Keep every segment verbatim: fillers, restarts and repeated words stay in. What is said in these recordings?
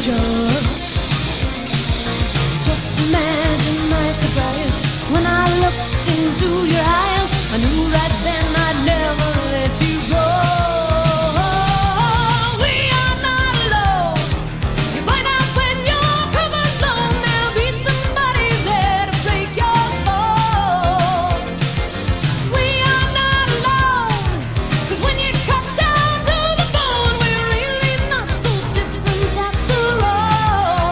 Just, just imagine my surprise when I looked into your eyes. I knew right then I'd never let you go. We are not alone. You find out when you're covered alone, there'll be somebody there to break your fall. We are not alone, 'cause when you cut down to the bone, we're really not so different after all.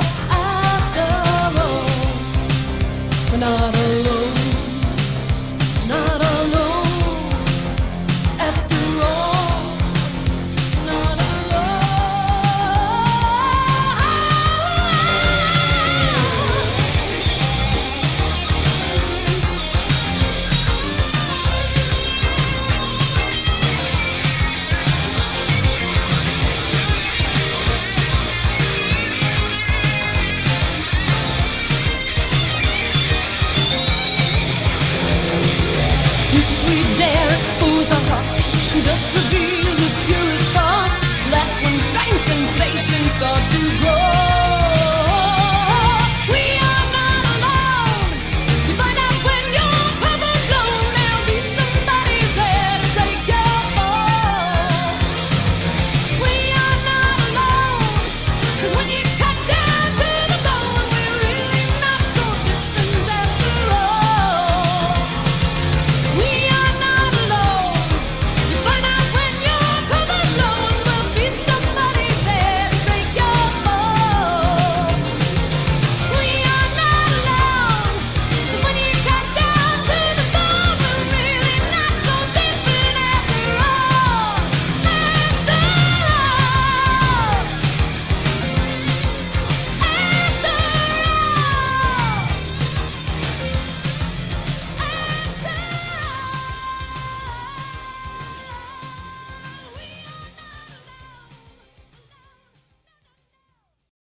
Not alone, not alone, after all, not alone. Just reveal the purest thoughts. That's when strange sensations start to